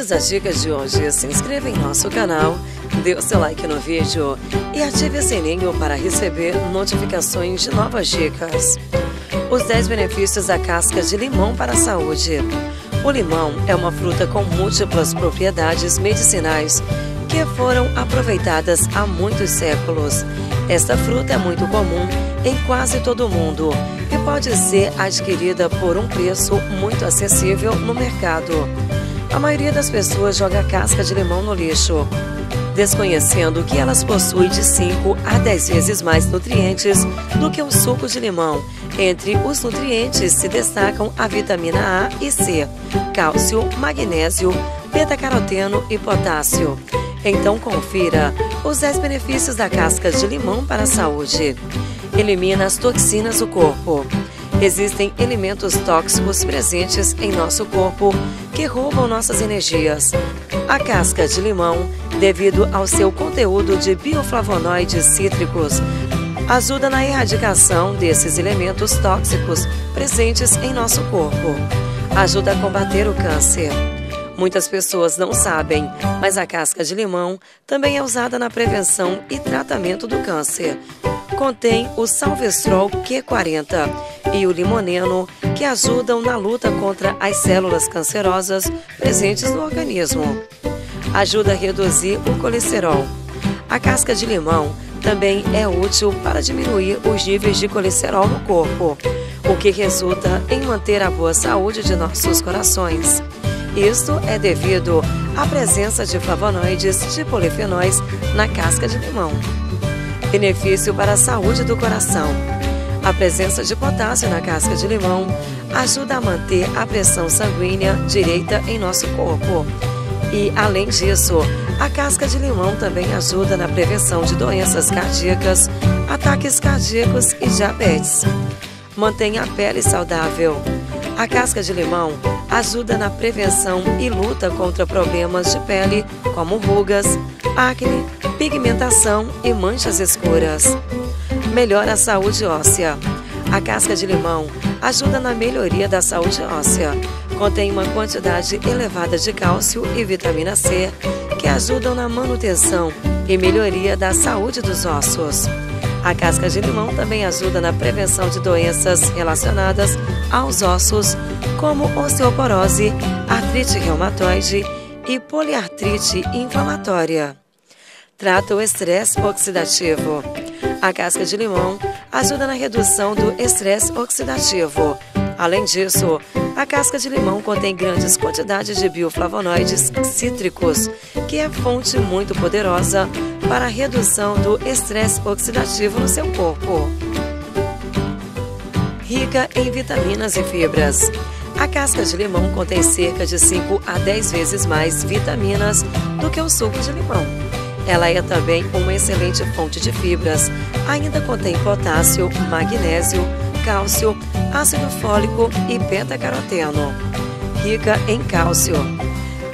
Gostes das dicas de hoje, se inscreva em nosso canal, dê o seu like no vídeo e ative o sininho para receber notificações de novas dicas. Os 10 benefícios da casca de limão para a saúde. O limão é uma fruta com múltiplas propriedades medicinais que foram aproveitadas há muitos séculos. Esta fruta é muito comum em quase todo o mundo e pode ser adquirida por um preço muito acessível no mercado. A maioria das pessoas joga casca de limão no lixo, desconhecendo que elas possuem de 5 a 10 vezes mais nutrientes do que o suco de limão. Entre os nutrientes se destacam a vitamina A e C, cálcio, magnésio, beta-caroteno e potássio. Então confira os 10 benefícios da casca de limão para a saúde. Elimina as toxinas do corpo. Existem elementos tóxicos presentes em nosso corpo que roubam nossas energias. A casca de limão, devido ao seu conteúdo de bioflavonoides cítricos, ajuda na erradicação desses elementos tóxicos presentes em nosso corpo. Ajuda a combater o câncer. Muitas pessoas não sabem, mas a casca de limão também é usada na prevenção e tratamento do câncer. Contém o salvestrol Q40 e o limoneno, que ajudam na luta contra as células cancerosas presentes no organismo. Ajuda a reduzir o colesterol. A casca de limão também é útil para diminuir os níveis de colesterol no corpo, o que resulta em manter a boa saúde de nossos corações. Isto é devido à presença de flavonoides e polifenóis na casca de limão. Benefício para a saúde do coração. A presença de potássio na casca de limão ajuda a manter a pressão sanguínea direita em nosso corpo. E, além disso, a casca de limão também ajuda na prevenção de doenças cardíacas, ataques cardíacos e diabetes. Mantém a pele saudável. A casca de limão ajuda na prevenção e luta contra problemas de pele, como rugas, acne, pigmentação e manchas escuras. Melhora a saúde óssea. A casca de limão ajuda na melhoria da saúde óssea. Contém uma quantidade elevada de cálcio e vitamina C, que ajudam na manutenção e melhoria da saúde dos ossos. A casca de limão também ajuda na prevenção de doenças relacionadas aos ossos, como osteoporose, artrite reumatoide e poliartrite inflamatória. Trata o estresse oxidativo. A casca de limão ajuda na redução do estresse oxidativo. Além disso, a casca de limão contém grandes quantidades de bioflavonoides cítricos, que é fonte muito poderosa para a redução do estresse oxidativo no seu corpo. Rica em vitaminas e fibras. A casca de limão contém cerca de 5 a 10 vezes mais vitaminas do que o suco de limão. Ela é também uma excelente fonte de fibras. Ainda contém potássio, magnésio, cálcio, ácido fólico e beta-caroteno. Rica em cálcio.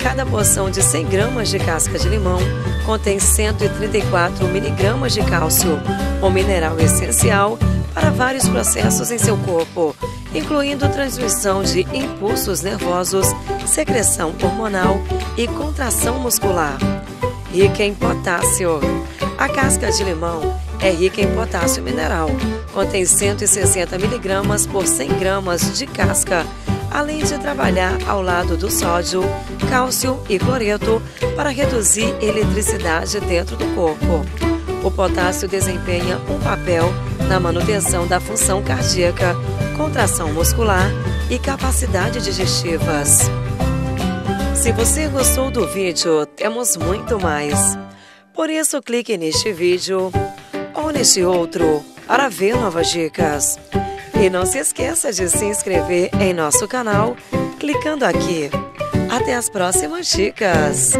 Cada porção de 100 gramas de casca de limão contém 134 miligramas de cálcio, um mineral essencial para vários processos em seu corpo, incluindo transmissão de impulsos nervosos, secreção hormonal e contração muscular. Rica em potássio. A casca de limão é rica em potássio mineral. Contém 160 miligramas por 100 gramas de casca, além de trabalhar ao lado do sódio, cálcio e cloreto para reduzir eletricidade dentro do corpo. O potássio desempenha um papel na manutenção da função cardíaca, contração muscular e capacidade digestivas. Se você gostou do vídeo, temos muito mais. Por isso, clique neste vídeo ou neste outro para ver novas dicas. E não se esqueça de se inscrever em nosso canal, clicando aqui. Até as próximas dicas!